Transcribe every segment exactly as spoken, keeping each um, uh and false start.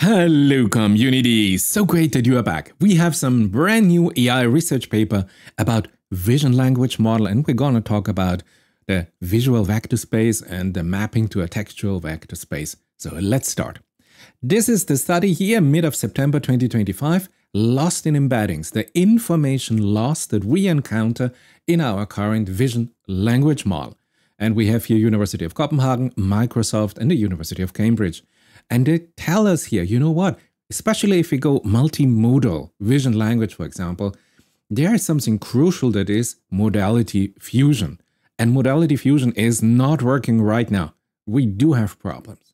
Hello community, so great that you are back. We have some brand new A I research paper about vision language model, and we're gonna talk about the visual vector space and the mapping to a textual vector space. So let's start. This is the study here, mid of September twenty twenty-five, Lost in Embeddings, the information loss that we encounter in our current vision language model. And we have here University of Copenhagen, Microsoft, and the University of Cambridge. And they tell us here, you know what, especially if we go multimodal vision language, for example, there is something crucial that is modality fusion. And modality fusion is not working right now. We do have problems.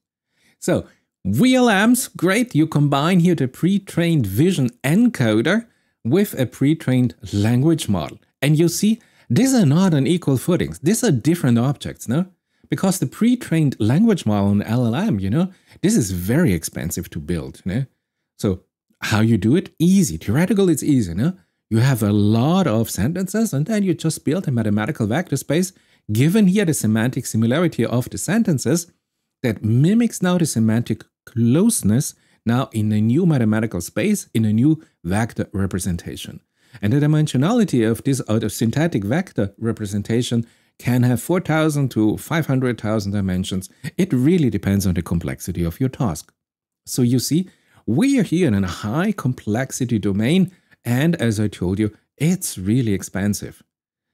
So V L Ms, great, you combine here the pre-trained vision encoder with a pre-trained language model. And you see, these are not on equal footings. These are different objects, no? Because the pre-trained language model in L L M, you know, this is very expensive to build. No? So how you do it? Easy. Theoretical, it's easy. No? You have a lot of sentences and then you just build a mathematical vector space given here the semantic similarity of the sentences that mimics now the semantic closeness now in a new mathematical space, in a new vector representation. And the dimensionality of this out of syntactic vector representation can have four thousand to five hundred thousand dimensions. It really depends on the complexity of your task. So you see, we are here in a high complexity domain, and as I told you, it's really expensive.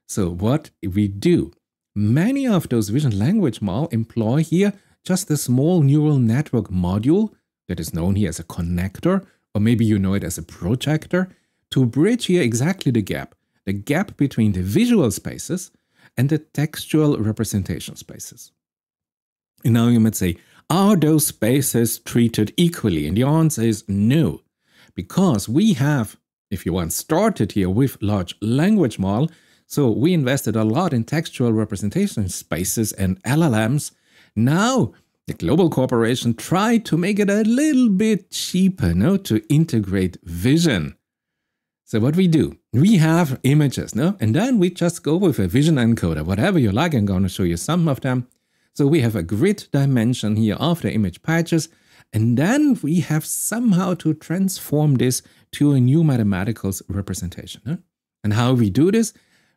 So what we do? Many of those vision language models employ here just a small neural network module that is known here as a connector, or maybe you know it as a projector, to bridge here exactly the gap, the gap between the visual spaces and the textual representation spaces. And now you might say, are those spaces treated equally? And the answer is no, because we have, if you want, started here with large language model. So we invested a lot in textual representation spaces and L L Ms. Now the global corporation tried to make it a little bit cheaper, no, to integrate vision. So what we do, we have images, no? And then we just go with a vision encoder, whatever you like. I'm going to show you some of them. So we have a grid dimension here of the image patches. And then we have somehow to transform this to a new mathematical representation. No? And how we do this?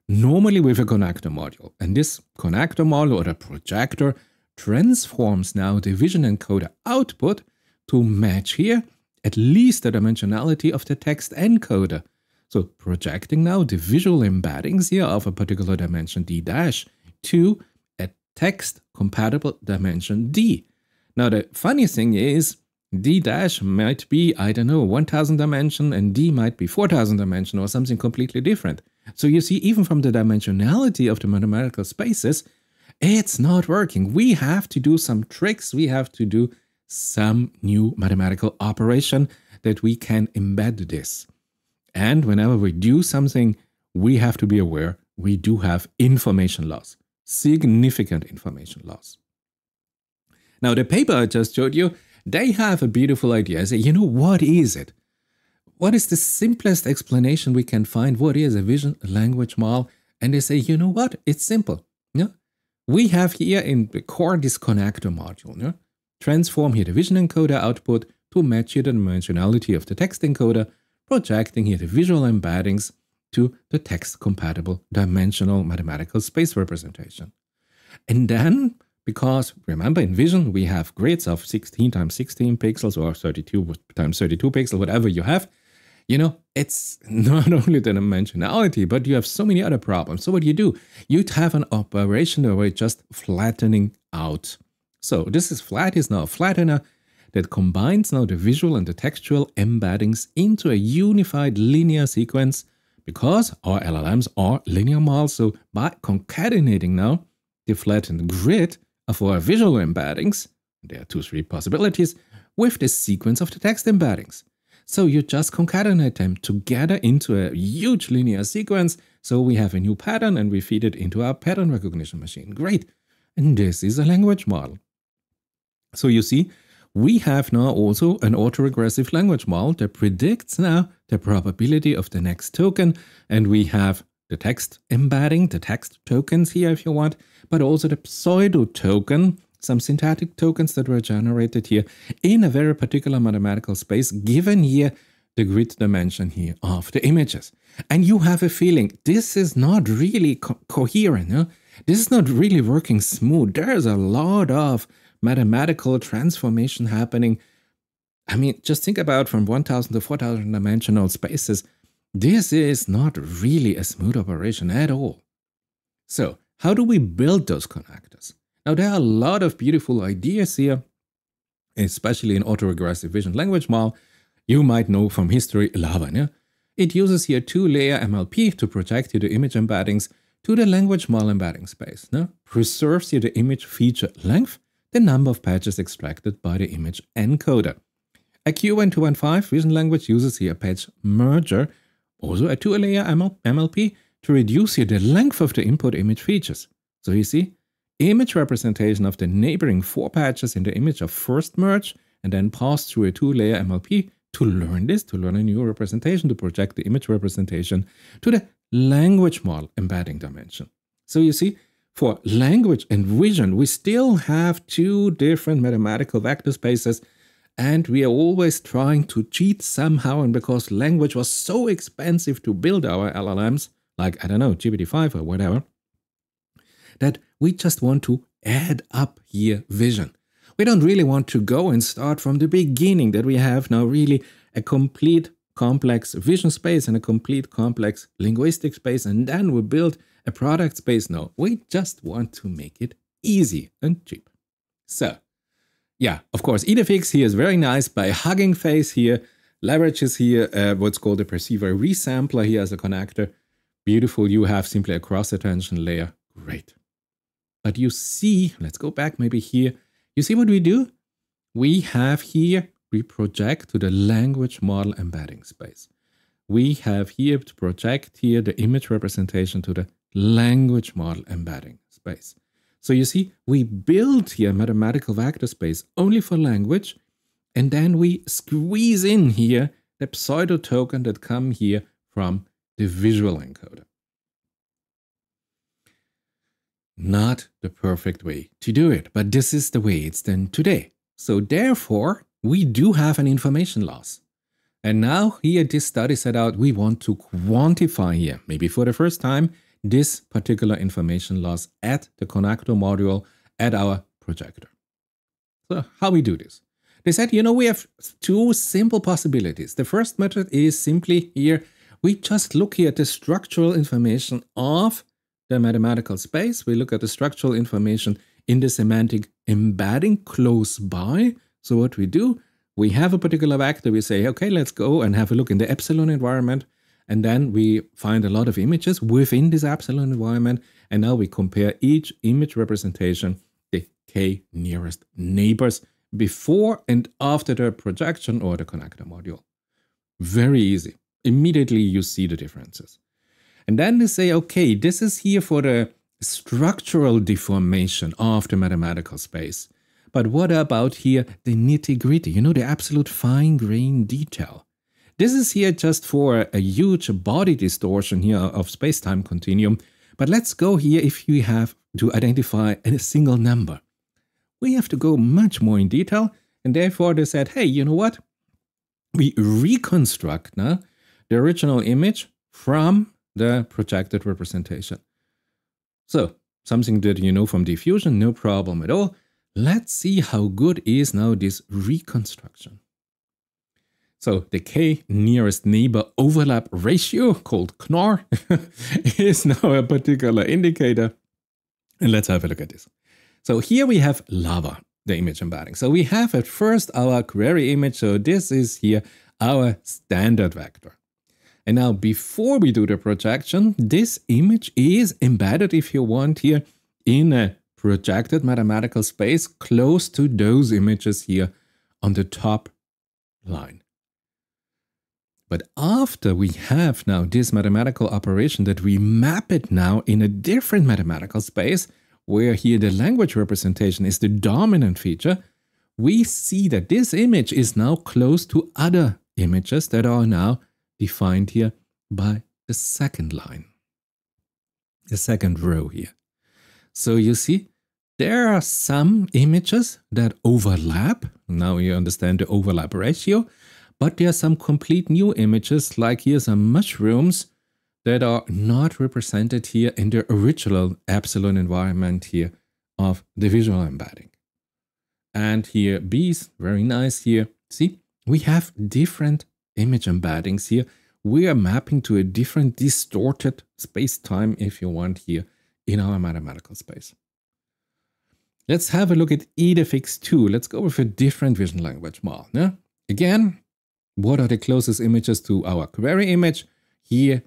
Normally with a connector module. And this connector module or the projector transforms now the vision encoder output to match here at least the dimensionality of the text encoder. So projecting now the visual embeddings here of a particular dimension D dash to a text compatible dimension D. Now the funny thing is D dash might be, I don't know, one thousand dimension and D might be four thousand dimension or something completely different. So you see, even from the dimensionality of the mathematical spaces, it's not working. We have to do some tricks. We have to do some new mathematical operation that we can embed this. And whenever we do something, we have to be aware we do have information loss, significant information loss. Now, the paper I just showed you, they have a beautiful idea. I say, you know, what is it? What is the simplest explanation we can find? What is a vision language model? And they say, you know what? It's simple. Yeah? We have here in the core this connector module. Yeah? Transform here the vision encoder output to match here the dimensionality of the text encoder, projecting here the visual embeddings to the text-compatible dimensional mathematical space representation. And then, because remember in vision, we have grids of sixteen times sixteen pixels or thirty-two times thirty-two pixels, whatever you have, you know, it's not only the dimensionality, but you have so many other problems. So what you do, you'd have an operation where it's just flattening out. So this is flat is now a flattener that combines now the visual and the textual embeddings into a unified linear sequence, because our L L Ms are linear models. So by concatenating now the flattened grid of our visual embeddings, there are two, three possibilities, with the sequence of the text embeddings. So you just concatenate them together into a huge linear sequence. So we have a new pattern and we feed it into our pattern recognition machine. Great. And this is a language model. So you see, we have now also an autoregressive language model that predicts now the probability of the next token. And we have the text embedding, the text tokens here if you want, but also the pseudo token. some syntactic tokens that were generated here in a very particular mathematical space, given here the grid dimension here of the images. And you have a feeling this is not really co coherent. Huh? This is not really working smooth. There's a lot of mathematical transformation happening. I mean, just think about from one thousand to four thousand dimensional spaces. This is not really a smooth operation at all. So how do we build those connectors? Now, there are a lot of beautiful ideas here, especially in autoregressive vision language model. You might know from history LLaVA. Yeah? It uses here two-layer M L P to project here the image embeddings to the language model embedding space. Yeah? Preserves here the image feature length, the number of patches extracted by the image encoder. A Qwen two point five vision language uses here a patch merger, also a two-layer M L P, to reduce here the length of the input image features. So you see, image representation of the neighboring four patches in the image are first merged and then passed through a two-layer M L P to learn this, to learn a new representation, to project the image representation to the language model embedding dimension. So you see, for language and vision, we still have two different mathematical vector spaces, and we are always trying to cheat somehow. And because language was so expensive to build our L L Ms, like, I don't know, G P T five or whatever, that we just want to add up here vision. We don't really want to go and start from the beginning, that we have now really a complete complex vision space and a complete complex linguistic space, and then we build a product space. No, we just want to make it easy and cheap. So, yeah, of course, EDFix here is very nice by Hugging Face here, leverages here uh, what's called a perceiver resampler here as a connector. Beautiful, you have simply a cross-attention layer. Great. But you see, let's go back maybe here. You see what we do? We have here, we project to the language model embedding space. We have here to project here the image representation to the language model embedding space. So you see, we build here a mathematical vector space only for language, and then we squeeze in here the pseudo token that come here from the visual encoder. Not the perfect way to do it, but this is the way it's done today. So therefore, we do have an information loss. And now here this study set out, we want to quantify here, maybe for the first time, this particular information loss at the connector module at our projector. So how we do this? They said, you know, we have two simple possibilities. The first method is simply here, we just look here at the structural information of the mathematical space. We look at the structural information in the semantic embedding close by. So what we do, we have a particular vector. We say, okay, let's go and have a look in the epsilon environment. And then we find a lot of images within this epsilon environment. And now we compare each image representation, the k nearest neighbors, before and after the projection or the connector module. Very easy. Immediately you see the differences. And then they say, okay, this is here for the structural deformation of the mathematical space. But what about here the nitty-gritty, you know, the absolute fine-grained detail? This is here just for a huge body distortion here of space-time continuum. But let's go here if you have to identify a single number. We have to go much more in detail. And therefore they said, hey, you know what? We reconstruct now the original image from the projected representation. So something that you know from diffusion, no problem at all. Let's see how good is now this reconstruction. So the k nearest neighbor overlap ratio, called K N N R, is now a particular indicator. And let's have a look at this. So here we have LLaVA, the image embedding. So we have at first our query image. So this is here our standard vector. And now before we do the projection, this image is embedded, if you want, here in a projected mathematical space close to those images here on the top line. But after we have now this mathematical operation that we map it now in a different mathematical space, where here the language representation is the dominant feature, we see that this image is now close to other images that are now defined here by the second line, the second row here. So you see, There are some images that overlap. Now you understand the overlap ratio. But there are some complete new images, like here some mushrooms that are not represented here in the original epsilon environment here of the visual embedding. And here bees, very nice here. See, we have different image embeddings here. We are mapping to a different distorted space-time, if you want, here in our mathematical space. Let's have a look at Idefics two. Let's go with a different vision language model. Yeah? Again, what are the closest images to our query image? Here,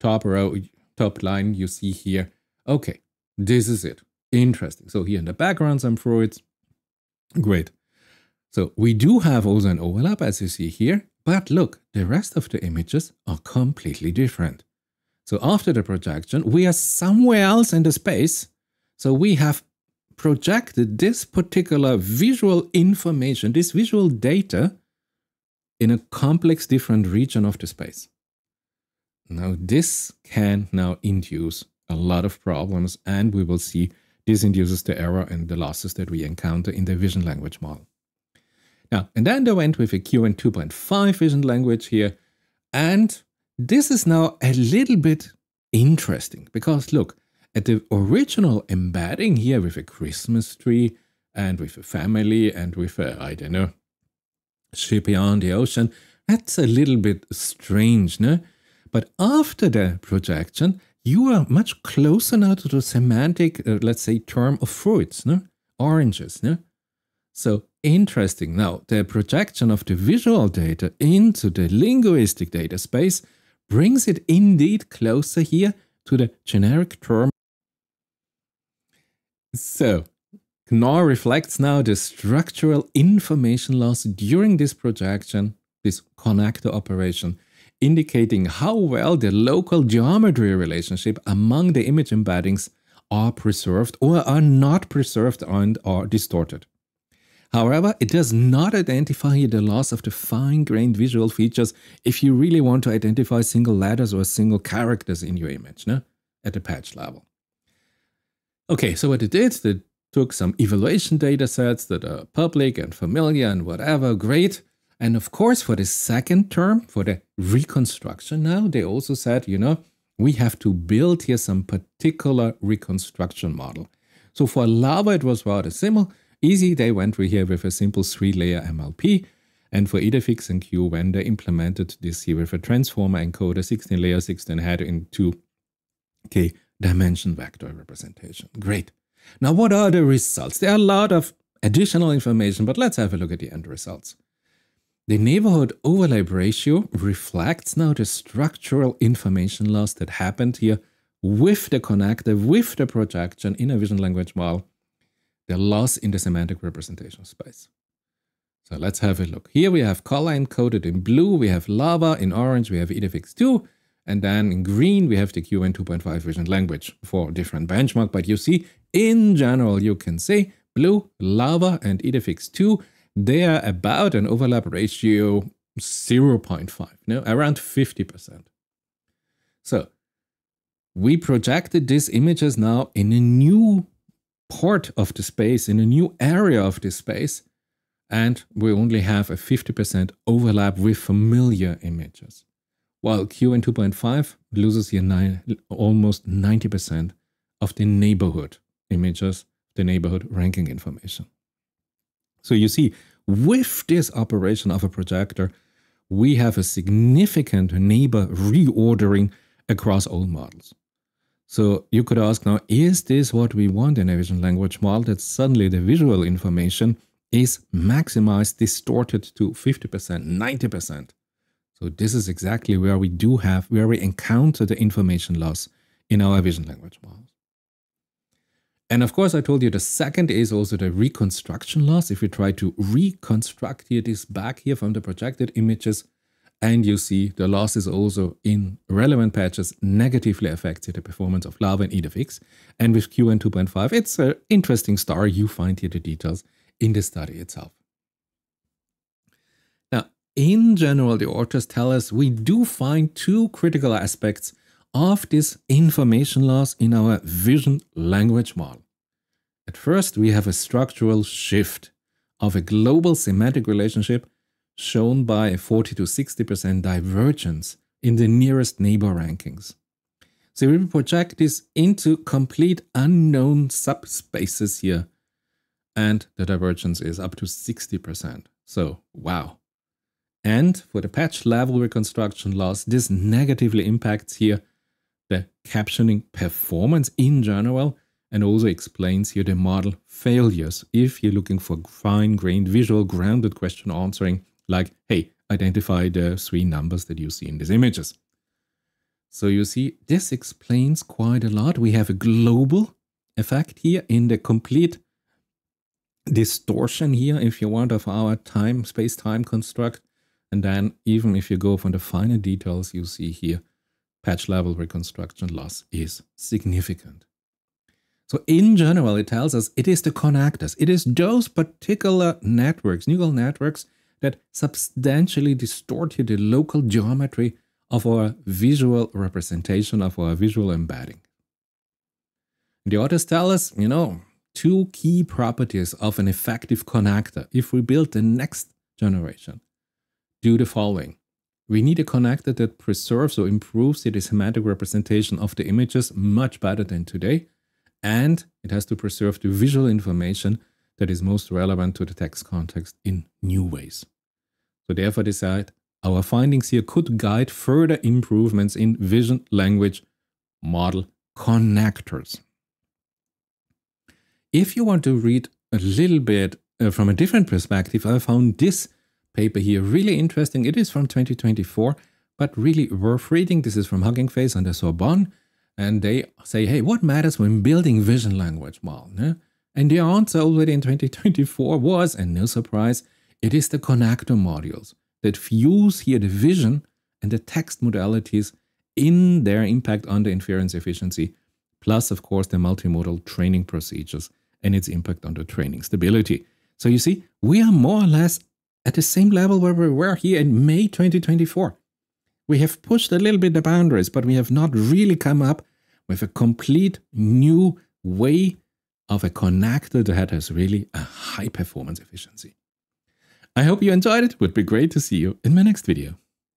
top row, top line, you see here. Okay, this is it. Interesting. So here in the background, some fruits. Great. So we do have also an overlap, as you see here. But look, the rest of the images are completely different. So after the projection, we are somewhere else in the space. So we have projected this particular visual information, this visual data, in a complex different region of the space. Now this can now induce a lot of problems, and we will see this induces the error and the losses that we encounter in the vision language model. Now, and then they went with a Qwen two point five vision language here. And this is now a little bit interesting because look, at the original embedding here with a Christmas tree and with a family and with a, I don't know, ship beyond the ocean, that's a little bit strange, no? But after the projection, you are much closer now to the semantic, uh, let's say, term of fruits, no? Oranges, no? So interesting. Now, the projection of the visual data into the linguistic data space brings it indeed closer here to the generic term. So, K N N R reflects now the structural information loss during this projection, this connector operation, indicating how well the local geometry relationship among the image embeddings are preserved or are not preserved and are distorted. However, it does not identify the loss of the fine-grained visual features if you really want to identify single letters or single characters in your image, no? At the patch level. Okay, so what it did, they took some evaluation data sets that are public and familiar and whatever, great. And of course, for the second term, for the reconstruction now, they also said, you know, we have to build here some particular reconstruction model. So for LLaVA, it was rather similar. Easy, they went through here with a simple three-layer M L P, and for Idefics and Qwen, they implemented this here with a transformer encoder, sixteen layer, sixteen head in two K dimension vector representation. Great. Now, what are the results? There are a lot of additional information, but let's have a look at the end results. The neighborhood overlay ratio reflects now the structural information loss that happened here with the connector, with the projection in a vision language model. The loss in the semantic representation space. So let's have a look. Here we have color encoded in blue, we have LLaVA, in orange we have Idefics two, and then in green we have the Qwen two point five vision language for different benchmark. But you see, in general, you can say blue, LLaVA, and Idefics two, they are about an overlap ratio zero point five, no, around fifty percent. So we projected these images now in a new part of the space, in a new area of this space, and we only have a fifty percent overlap with familiar images, while Qwen two point five loses here nine, almost ninety percent of the neighborhood images, the neighborhood ranking information. So you see, with this operation of a projector, we have a significant neighbor reordering across all models. So you could ask now, is this what we want in a vision language model, that suddenly the visual information is maximized, distorted to fifty percent, ninety percent? So this is exactly where we do have, where we encounter the information loss in our vision language models. And of course, I told you the second is also the reconstruction loss. If you try to reconstruct here this back here from the projected images, and you see the loss is also in relevant patches negatively affects the performance of LLaVA and Idefics. And with Qwen two point five, it's an interesting story. You find here the details in the study itself. Now, in general, the authors tell us we do find two critical aspects of this information loss in our vision language model. At first, we have a structural shift of a global semantic relationship shown by a forty to sixty percent divergence in the nearest neighbor rankings. So we project this into complete unknown subspaces here, and the divergence is up to sixty percent. So, wow. And for the patch level reconstruction loss, this negatively impacts here the captioning performance in general, and also explains here the model failures if you're looking for fine-grained visual grounded question answering, like, hey, identify the three numbers that you see in these images. So you see, this explains quite a lot. We have a global effect here in the complete distortion here, if you want, of our time, space-time construct. And then even if you go for the finer details, you see here, patch level reconstruction loss is significant. So in general, it tells us it is the connectors. It is those particular networks, neural networks, that substantially distort the local geometry of our visual representation, of our visual embedding. The authors tell us, you know, two key properties of an effective connector. If we build the next generation, do the following. We need a connector that preserves or improves the semantic representation of the images much better than today. And it has to preserve the visual information that is most relevant to the text context in new ways. So therefore, decide our findings here could guide further improvements in vision language model connectors. If you want to read a little bit uh, from a different perspective, I found this paper here really interesting. It is from twenty twenty-four, but really worth reading. This is from Hugging Face and the Sorbonne. And they say, hey, what matters when building vision language model? Eh? And the answer already in twenty twenty-four was, and no surprise, it is the connector modules that fuse here the vision and the text modalities in their impact on the inference efficiency, plus, of course, the multimodal training procedures and its impact on the training stability. So you see, we are more or less at the same level where we were here in May twenty twenty-four. We have pushed a little bit the boundaries, but we have not really come up with a complete new way of a connector that has really a high performance efficiency. I hope you enjoyed it. It would be great to see you in my next video.